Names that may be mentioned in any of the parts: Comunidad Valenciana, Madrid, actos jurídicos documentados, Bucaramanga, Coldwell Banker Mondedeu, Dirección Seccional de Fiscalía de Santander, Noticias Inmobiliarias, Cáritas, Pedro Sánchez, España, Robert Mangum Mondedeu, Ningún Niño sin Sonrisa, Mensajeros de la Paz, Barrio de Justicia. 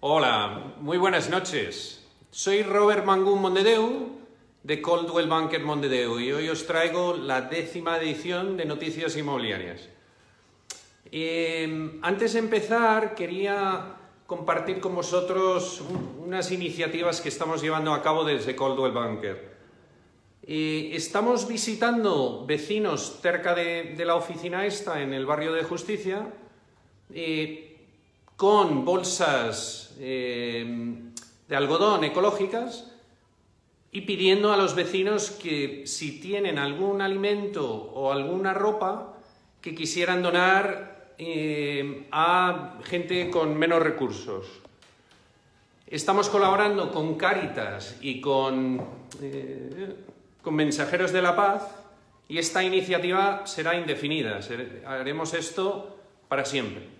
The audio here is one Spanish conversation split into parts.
Hola, muy buenas noches. Soy Robert Mangum Mondedeu de Coldwell Banker Mondedeu y hoy os traigo la 10ª edición de Noticias Inmobiliarias. Antes de empezar quería compartir con vosotros unas iniciativas que estamos llevando a cabo desde Coldwell Banker. Estamos visitando vecinos cerca de la oficina esta en el barrio de Justicia con bolsas de algodón ecológicas y pidiendo a los vecinos que si tienen algún alimento o alguna ropa que quisieran donar a gente con menos recursos. Estamos colaborando con Cáritas y con Mensajeros de la Paz y esta iniciativa será indefinida. Haremos esto para siempre.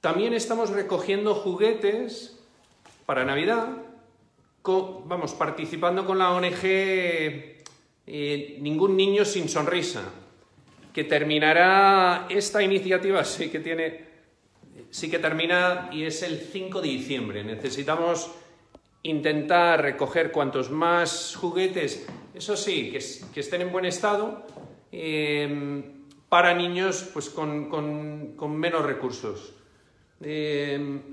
También estamos recogiendo juguetes para Navidad, participando con la ONG Ningún Niño sin Sonrisa, que terminará, esta iniciativa sí que termina y es el 5 de diciembre. Necesitamos intentar recoger cuantos más juguetes, eso sí, que estén en buen estado, para niños pues, con menos recursos.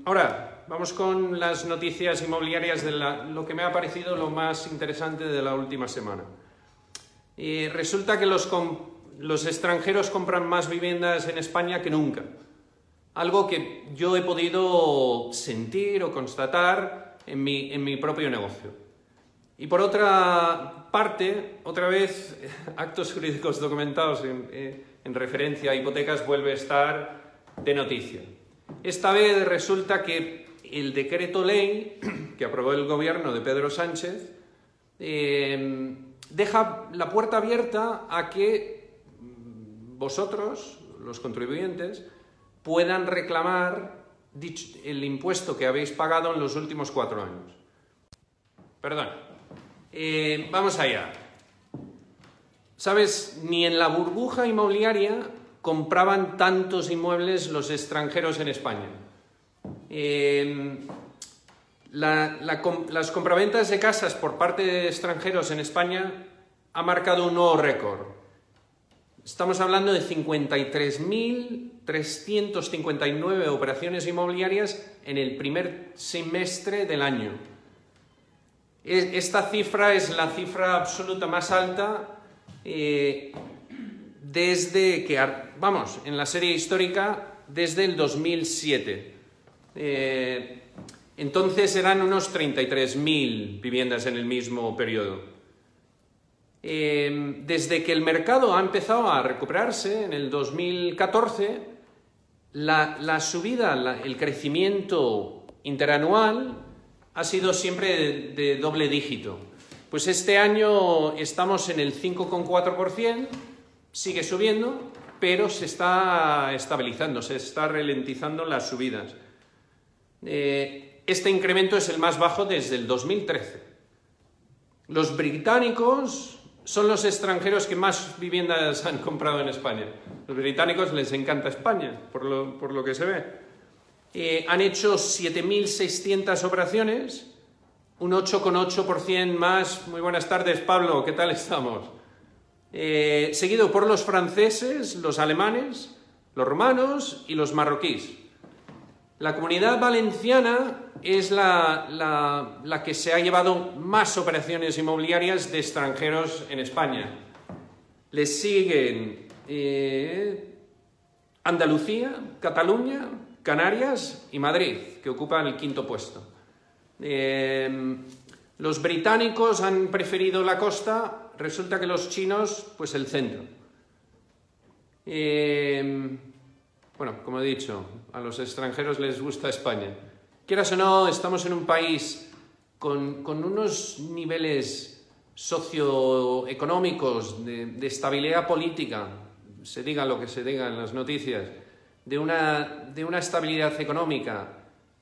Ahora, vamos con las noticias inmobiliarias de lo que me ha parecido lo más interesante de la última semana. Resulta que los extranjeros compran más viviendas en España que nunca. Algo que yo he podido sentir o constatar en mi propio negocio. Y por otra parte, otra vez, actos jurídicos documentados en referencia a hipotecas vuelve a estar de noticia. Esta vez resulta que el decreto ley que aprobó el gobierno de Pedro Sánchez deja la puerta abierta a que vosotros, los contribuyentes, puedan reclamar el impuesto que habéis pagado en los últimos 4 años. Perdón. Vamos allá. ¿Sabes? Ni en la burbuja inmobiliaria compraban tantos inmuebles los extranjeros en España. Las compraventas de casas por parte de extranjeros en España ha marcado un nuevo récord. Estamos hablando de 53.359 operaciones inmobiliarias en el primer semestre del año. Esta cifra es la cifra absoluta más alta desde que, vamos, en la serie histórica, desde el 2007. Entonces eran unos 33.000 viviendas en el mismo periodo. Desde que el mercado ha empezado a recuperarse en el 2014, la subida, el crecimiento interanual ha sido siempre de doble dígito. Pues este año estamos en el 5,4%, sigue subiendo, pero se está estabilizando, se está ralentizando las subidas. Este incremento es el más bajo desde el 2013. Los británicos son los extranjeros que más viviendas han comprado en España. Los británicos les encanta España, por lo que se ve. Han hecho 7.600 operaciones, un 8,8% más. Muy buenas tardes, Pablo, ¿qué tal estamos? Seguido por los franceses, los alemanes, los romanos y los marroquíes. La Comunidad Valenciana es la que se ha llevado más operaciones inmobiliarias de extranjeros en España. Les siguen Andalucía, Cataluña, Canarias y Madrid, que ocupan el 5.º puesto. Los británicos han preferido la costa, resulta que los chinos, pues el centro. Bueno, como he dicho, a los extranjeros les gusta España. Quieras o no, estamos en un país con unos niveles socioeconómicos de estabilidad política, se diga lo que se diga en las noticias, de una estabilidad económica,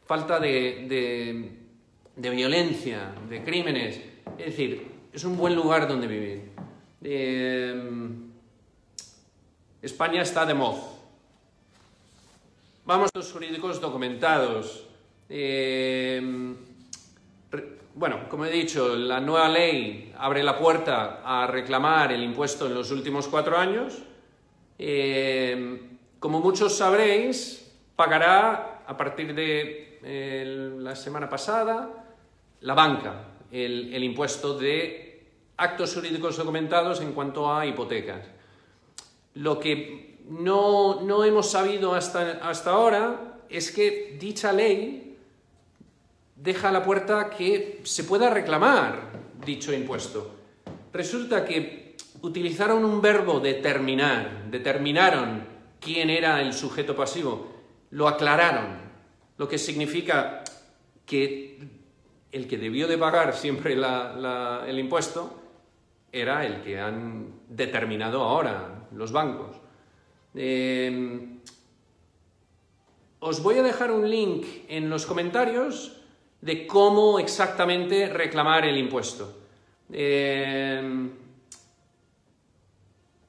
falta de violencia, de crímenes. Es decir, es un buen lugar donde vivir. España está de moda. Vamos a los jurídicos documentados. Bueno, como he dicho, la nueva ley abre la puerta a reclamar el impuesto en los últimos 4 años. Como muchos sabréis, pagará a partir de la semana pasada la banca el impuesto de actos jurídicos documentados en cuanto a hipotecas. Lo que no hemos sabido hasta ahora es que dicha ley deja la puerta que se pueda reclamar dicho impuesto. Resulta que utilizaron un verbo determinar, determinaron quién era el sujeto pasivo, lo aclararon, lo que significa que el que debió de pagar siempre el impuesto era el que han determinado ahora los bancos. Os voy a dejar un link en los comentarios de cómo exactamente reclamar el impuesto.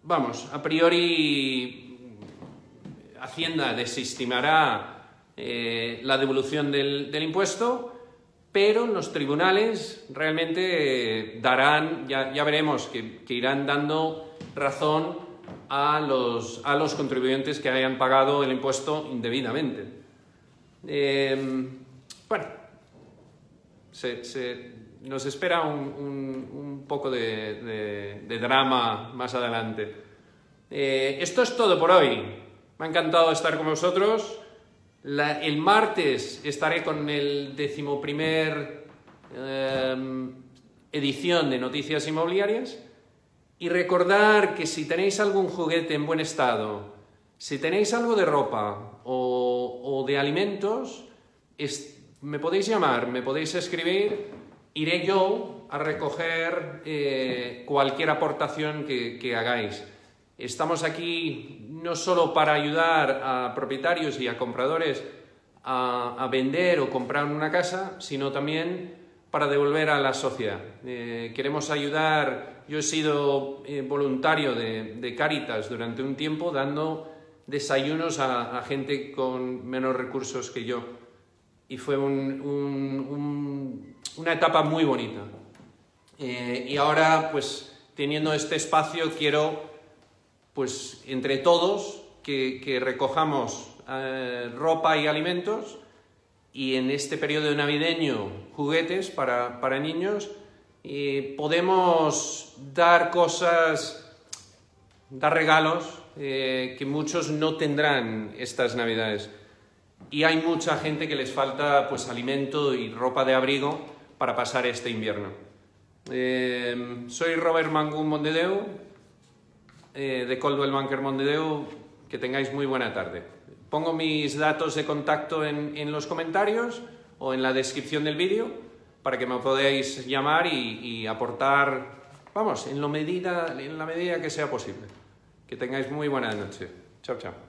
Vamos, a priori Hacienda desestimará la devolución del impuesto, pero los tribunales realmente darán, ya veremos, que irán dando razón a los contribuyentes que hayan pagado el impuesto indebidamente. Bueno, nos espera un poco de drama más adelante. Esto es todo por hoy. Me ha encantado estar con vosotros. El martes estaré con el 11ª edición de Noticias Inmobiliarias, y recordar que si tenéis algún juguete en buen estado, si tenéis algo de ropa o de alimentos, me podéis llamar, me podéis escribir, iré yo a recoger cualquier aportación que hagáis. Estamos aquí no solo para ayudar a propietarios y a compradores a vender o comprar una casa, sino también para devolver a la sociedad. Queremos ayudar. Yo he sido voluntario de Cáritas durante un tiempo, dando desayunos a gente con menos recursos que yo. Y fue una etapa muy bonita. Y ahora, pues, teniendo este espacio, quiero, pues, entre todos que recojamos ropa y alimentos, y en este periodo navideño juguetes para niños, podemos dar cosas, dar regalos que muchos no tendrán estas navidades. Y hay mucha gente que les falta, pues, alimento y ropa de abrigo para pasar este invierno. Soy Robert Mangum Mondedeu, de Coldwell Banker Mondedeu. Que tengáis muy buena tarde. Pongo mis datos de contacto en los comentarios o en la descripción del vídeo para que me podáis llamar y aportar, vamos, en la medida que sea posible. Que tengáis muy buena noche. Chao, chao.